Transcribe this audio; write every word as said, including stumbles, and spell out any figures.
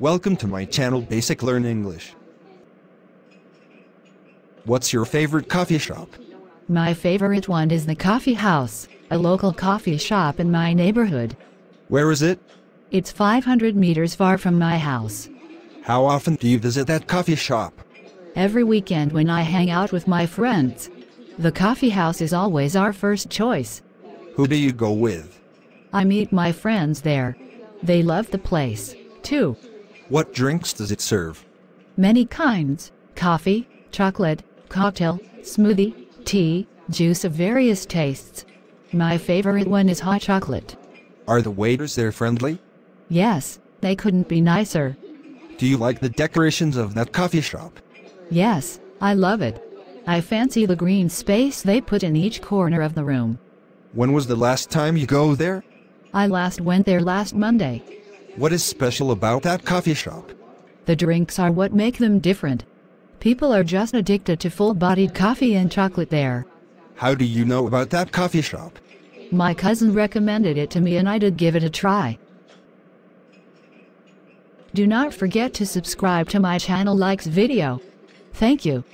Welcome to my channel Basic Learn English. What's your favorite coffee shop? My favorite one is The Coffee House, a local coffee shop in my neighborhood. Where is it? It's five hundred meters far from my house. How often do you visit that coffee shop? Every weekend when I hang out with my friends. The coffee house is always our first choice. Who do you go with? I meet my friends there. They love the place, too. What drinks does it serve? Many kinds: coffee, chocolate, cocktail, smoothie, tea, juice of various tastes. My favorite one is hot chocolate. Are the waiters there friendly? Yes, they couldn't be nicer. Do you like the decorations of that coffee shop? Yes, I love it. I fancy the green space they put in each corner of the room. When was the last time you go there? I last went there last Monday. What is special about that coffee shop? The drinks are what make them different. People are just addicted to full-bodied coffee and chocolate there. How do you know about that coffee shop? My cousin recommended it to me and I did give it a try. Do not forget to subscribe to my channel, likes video. Thank you.